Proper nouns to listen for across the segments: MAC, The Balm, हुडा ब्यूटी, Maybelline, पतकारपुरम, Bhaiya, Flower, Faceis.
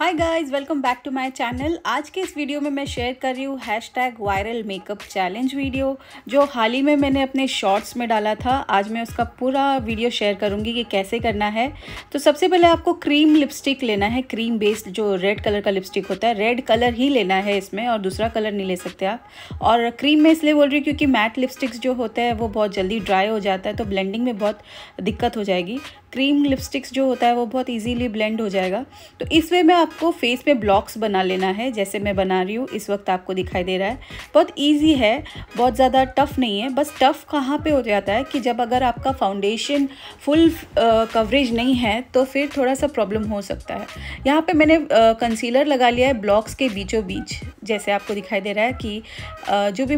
Hi guys, welcome back to my channel. आज के इस वीडियो में मैं शेयर कर रही हूँ hashtag viral makeup challenge video, जो हाल ही में मैंने अपने शॉर्ट्स में डाला था। आज मैं उसका पूरा वीडियो शेयर करूँगी कि कैसे करना है। तो सबसे पहले आपको क्रीम लिपस्टिक लेना है, क्रीम बेस्ड जो रेड कलर का लिपस्टिक होता है, रेड कलर ही लेना है इसमें, और दूसरा कलर नहीं ले सकते आप। और क्रीम मैं इसलिए बोल रही हूँ क्योंकि मैट लिपस्टिक्स जो होते हैं वो बहुत जल्दी ड्राई हो जाता है, तो ब्लेंडिंग में बहुत दिक्कत हो जाएगी। क्रीम लिपस्टिक्स जो होता है वो बहुत इजीली ब्लेंड हो जाएगा। तो इस वे में आपको फेस पे ब्लॉक्स बना लेना है, जैसे मैं बना रही हूँ इस वक्त आपको दिखाई दे रहा है। बहुत इजी है, बहुत ज़्यादा टफ नहीं है। बस टफ कहाँ पे हो जाता है कि जब अगर आपका फाउंडेशन फुल कवरेज नहीं है तो फिर थोड़ा सा प्रॉब्लम हो सकता है। यहाँ पे मैंने कंसीलर लगा लिया है ब्लॉक्स के बीचों बीच, जैसे आपको दिखाई दे रहा है कि जो भी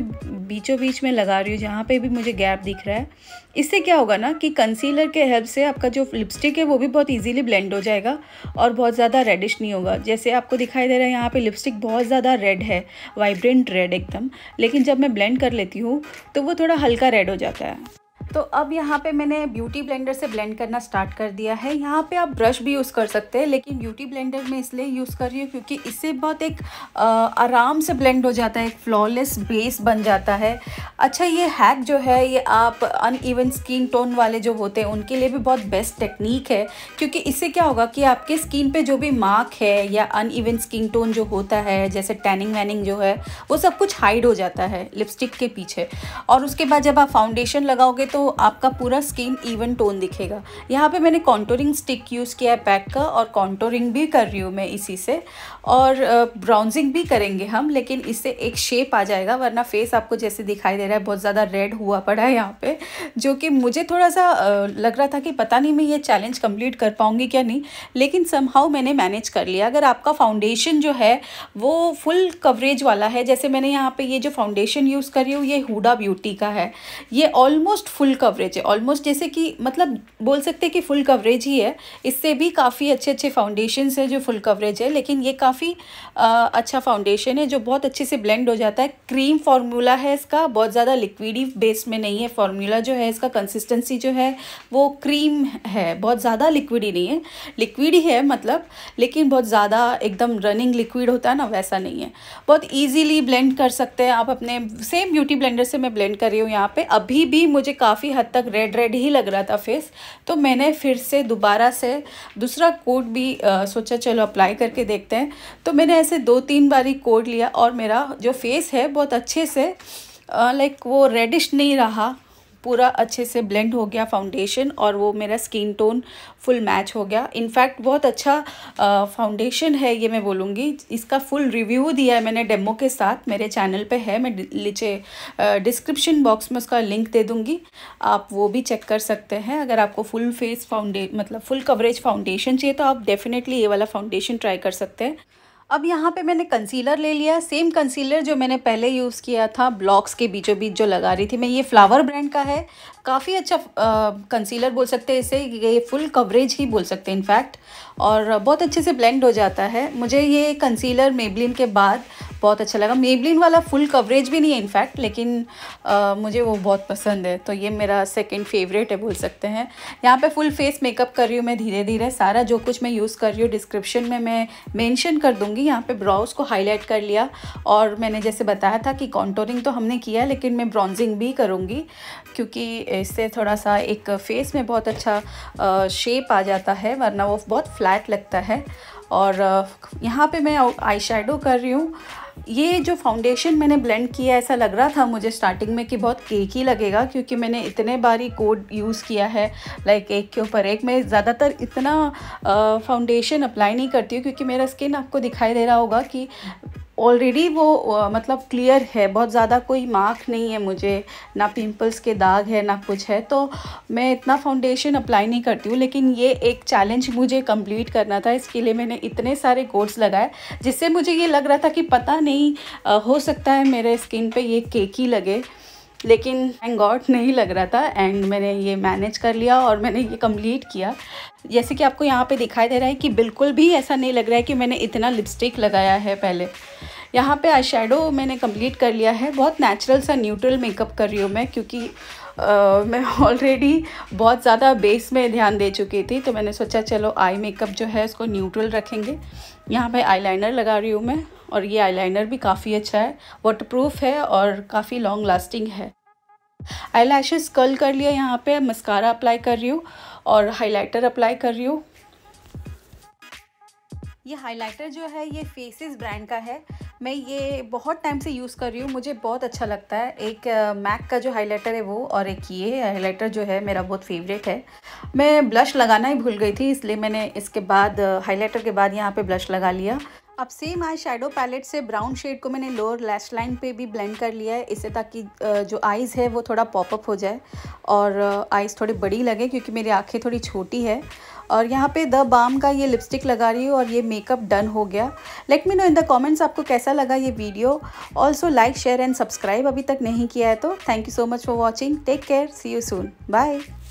बीचों बीच में लगा रही हूँ, जहाँ पर भी मुझे गैप दिख रहा है। इससे क्या होगा ना कि कंसीलर के हेल्प से आपका जो लिपस्टिक है वो भी बहुत इजीली ब्लेंड हो जाएगा और बहुत ज़्यादा रेडिश नहीं होगा। जैसे आपको दिखाई दे रहा है यहाँ पे लिपस्टिक बहुत ज़्यादा रेड है, वाइब्रेंट रेड एकदम, लेकिन जब मैं ब्लेंड कर लेती हूँ तो वो थोड़ा हल्का रेड हो जाता है। तो अब यहाँ पे मैंने ब्यूटी ब्लेंडर से ब्लेंड करना स्टार्ट कर दिया है। यहाँ पे आप ब्रश भी यूज़ कर सकते हैं, लेकिन ब्यूटी ब्लेंडर में इसलिए यूज़ कर रही हूँ क्योंकि इससे बहुत एक आराम से ब्लेंड हो जाता है, एक फ्लॉलेस बेस बन जाता है। अच्छा, ये हैक जो है ये आप अनइवन स्किन टोन वाले जो होते हैं उनके लिए भी बहुत बेस्ट टेक्निक है, क्योंकि इससे क्या होगा कि आपके स्किन पर जो भी मार्क है या अनइवन स्किन टोन जो होता है, जैसे टैनिंग वैनिंग जो है, वो सब कुछ हाइड हो जाता है लिपस्टिक के पीछे। और उसके बाद जब आप फाउंडेशन लगाओगे तो आपका पूरा स्किन इवन टोन दिखेगा। यहाँ पे मैंने कॉन्टोरिंग स्टिक यूज़ किया है पैक का, और कॉन्टोरिंग भी कर रही हूँ मैं इसी से, और ब्राउजिंग भी करेंगे हम, लेकिन इससे एक शेप आ जाएगा। वरना फेस आपको जैसे दिखाई दे रहा है बहुत ज़्यादा रेड हुआ पड़ा है यहाँ पे, जो कि मुझे थोड़ा सा लग रहा था कि पता नहीं मैं ये चैलेंज कंप्लीट कर पाऊँगी क्या नहीं, लेकिन समहाउ मैंने मैनेज कर लिया। अगर आपका फाउंडेशन जो है वो फुल कवरेज वाला है, जैसे मैंने यहाँ पर ये जो फाउंडेशन यूज़ कर रही हूँ ये हुडा ब्यूटी का है, ये ऑलमोस्ट फुल कवरेज है, ऑलमोस्ट जैसे कि मतलब बोल सकते हैं कि फुल कवरेज ही है। इससे भी काफ़ी अच्छे अच्छे फाउंडेशंस हैं जो फुल कवरेज है, लेकिन ये काफ़ी अच्छा फाउंडेशन है जो बहुत अच्छे से ब्लेंड हो जाता है। क्रीम फार्मूला है इसका, बहुत ज़्यादा लिक्विडी बेस में नहीं है फार्मूला जो है इसका। कंसिस्टेंसी जो है वो क्रीम है, बहुत ज़्यादा लिक्विडी नहीं है, लिक्विडी है मतलब, लेकिन बहुत ज़्यादा एकदम रनिंग लिक्विड होता है ना वैसा नहीं है। बहुत ईजीली ब्लेंड कर सकते हैं आप अपने सेम ब्यूटी ब्लेंडर से मैं ब्लेंड कर रही हूँ यहाँ पर। अभी भी मुझे काफ़ी हद तक रेड रेड ही लग रहा था फेस, तो मैंने फिर से दोबारा से दूसरा कोट भी सोचा चलो अप्लाई करके देखते हैं। तो मैंने ऐसे 2-3 बारी कोट लिया और मेरा जो फेस है बहुत अच्छे से लाइक वो रेडिश नहीं रहा, पूरा अच्छे से ब्लेंड हो गया फाउंडेशन, और वो मेरा स्किन टोन फुल मैच हो गया। इनफैक्ट बहुत अच्छा फाउंडेशन है ये मैं बोलूँगी। इसका फुल रिव्यू दिया है मैंने डेमो के साथ, मेरे चैनल पे है, मैं नीचे डिस्क्रिप्शन बॉक्स में उसका लिंक दे दूँगी, आप वो भी चेक कर सकते हैं। अगर आपको फुल फेस मतलब फुल कवरेज फाउंडेशन चाहिए तो आप डेफिनेटली ये वाला फाउंडेशन ट्राई कर सकते हैं। अब यहाँ पे मैंने कंसीलर ले लिया, सेम कंसीलर जो मैंने पहले यूज़ किया था ब्लॉक्स के बीचों बीच जो लगा रही थी मैं, ये फ्लावर ब्रांड का है, काफ़ी अच्छा कंसीलर बोल सकते हैं इसे, ये फुल कवरेज ही बोल सकते हैं इनफैक्ट, और बहुत अच्छे से ब्लेंड हो जाता है। मुझे ये कंसीलर मेबलिन के बाद बहुत अच्छा लगा। मेबलिन वाला फुल कवरेज भी नहीं है इनफैक्ट, लेकिन मुझे वो बहुत पसंद है, तो ये मेरा सेकंड फेवरेट है बोल सकते हैं। यहाँ पे फुल फेस मेकअप कर रही हूँ मैं धीरे धीरे, सारा जो कुछ मैं यूज़ कर रही हूँ डिस्क्रिप्शन में मैं मेंशन कर दूँगी। यहाँ पे ब्राउज को हाईलाइट कर लिया, और मैंने जैसे बताया था कि कॉन्टोरिंग तो हमने किया, लेकिन मैं ब्रॉन्जिंग भी करूँगी क्योंकि इससे थोड़ा सा एक फेस में बहुत अच्छा शेप आ जाता है, वरना वो बहुत फ्लैट लगता है। और यहाँ पे मैं आई शेडो कर रही हूँ। ये जो फाउंडेशन मैंने ब्लेंड किया ऐसा लग रहा था मुझे स्टार्टिंग में कि बहुत केक ही लगेगा, क्योंकि मैंने इतने बारी कोड यूज़ किया है लाइक एक के ऊपर एक। मैं ज़्यादातर इतना फाउंडेशन अप्लाई नहीं करती हूँ क्योंकि मेरा स्किन आपको दिखाई दे रहा होगा कि ऑलरेडी वो मतलब क्लियर है, बहुत ज़्यादा कोई मार्क नहीं है मुझे, ना पिंपल्स के दाग है ना कुछ है, तो मैं इतना फाउंडेशन अप्लाई नहीं करती हूँ। लेकिन ये एक चैलेंज मुझे कंप्लीट करना था, इसके लिए मैंने इतने सारे कोट्स लगाए, जिससे मुझे ये लग रहा था कि पता नहीं हो सकता है मेरे स्किन पे ये केकी लगे, लेकिन थैंक गॉड नहीं लग रहा था, एंड मैंने ये मैनेज कर लिया और मैंने ये कंप्लीट किया। जैसे कि आपको यहाँ पे दिखाई दे रहा है कि बिल्कुल भी ऐसा नहीं लग रहा है कि मैंने इतना लिपस्टिक लगाया है पहले। यहाँ पे आई शेडो मैंने कंप्लीट कर लिया है, बहुत नेचुरल सा न्यूट्रल मेकअप कर रही हूँ मैं, क्योंकि मैं ऑलरेडी बहुत ज़्यादा बेस में ध्यान दे चुकी थी, तो मैंने सोचा चलो आई मेकअप जो है उसको न्यूट्रल रखेंगे। यहाँ पे आईलाइनर लगा रही हूँ मैं, और ये आईलाइनर भी काफ़ी अच्छा है, वाटरप्रूफ है और काफ़ी लॉन्ग लास्टिंग है। आई लैशेस कर्ल कर लिया, यहाँ पे मस्कारा अप्लाई कर रही हूँ और हाईलाइटर अप्लाई कर रही हूँ। ये हाईलाइटर जो है ये फेसिस ब्रांड का है, मैं ये बहुत टाइम से यूज़ कर रही हूँ, मुझे बहुत अच्छा लगता है। एक मैक का जो हाईलाइटर है वो, और एक ये हाईलाइटर जो है मेरा बहुत फेवरेट है। मैं ब्लश लगाना ही भूल गई थी, इसलिए मैंने इसके बाद हाईलाइटर के बाद यहाँ पे ब्लश लगा लिया। अब सेम आई शेडो पैलेट से ब्राउन शेड को मैंने लोअर लैश लाइन पे भी ब्लेंड कर लिया है, इससे ताकि जो आइज़ है वो थोड़ा पॉपअप हो जाए और आइज़ थोड़ी बड़ी लगे, क्योंकि मेरी आँखें थोड़ी छोटी है। और यहाँ पे द बाम का ये लिपस्टिक लगा रही हूँ और ये मेकअप डन हो गया। Let me know in the comments आपको कैसा लगा ये video. Also like share and subscribe अभी तक नहीं किया है तो। Thank you so much for watching, take care, see you soon, bye.